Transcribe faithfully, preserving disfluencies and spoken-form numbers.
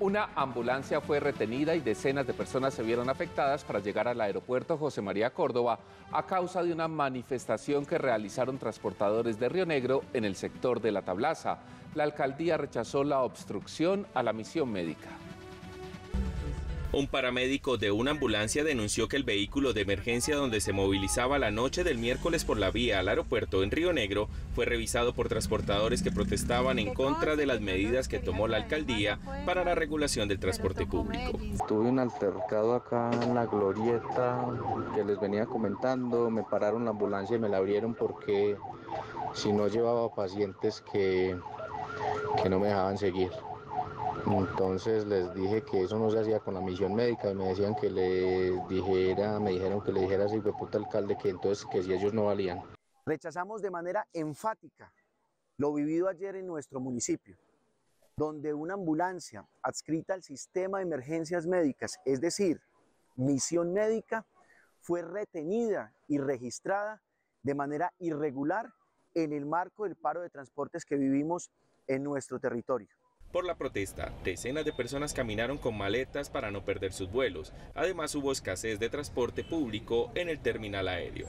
Una ambulancia fue retenida y decenas de personas se vieron afectadas para llegar al aeropuerto José María Córdoba a causa de una manifestación que realizaron transportadores de Rionegro en el sector de La Tablaza. La alcaldía rechazó la obstrucción a la misión médica. Un paramédico de una ambulancia denunció que el vehículo de emergencia donde se movilizaba la noche del miércoles por la vía al aeropuerto en Rionegro fue revisado por transportadores que protestaban en contra de las medidas que tomó la alcaldía para la regulación del transporte público. Tuve un altercado acá en la glorieta que les venía comentando, me pararon la ambulancia y me la abrieron porque si no llevaba pacientes que, que no me dejaban seguir. Entonces les dije que eso no se hacía con la misión médica y me decían que les dijera, me dijeron que le dijera así, pues puta alcalde, que entonces que si ellos no valían. Rechazamos de manera enfática lo vivido ayer en nuestro municipio, donde una ambulancia adscrita al sistema de emergencias médicas, es decir, misión médica, fue retenida y registrada de manera irregular en el marco del paro de transportes que vivimos en nuestro territorio. Por la protesta, decenas de personas caminaron con maletas para no perder sus vuelos. Además, hubo escasez de transporte público en el terminal aéreo.